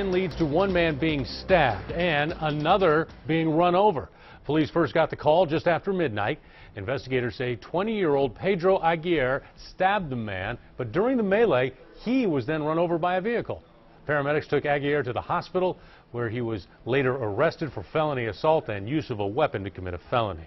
Leads to one man being stabbed and another being run over. Police first got the call just after midnight. Investigators say 20-year-old Pedro Aguirre stabbed the man, but during the melee, he was then run over by a vehicle. Paramedics took Aguirre to the hospital, where he was later arrested for felony assault and use of a weapon to commit a felony.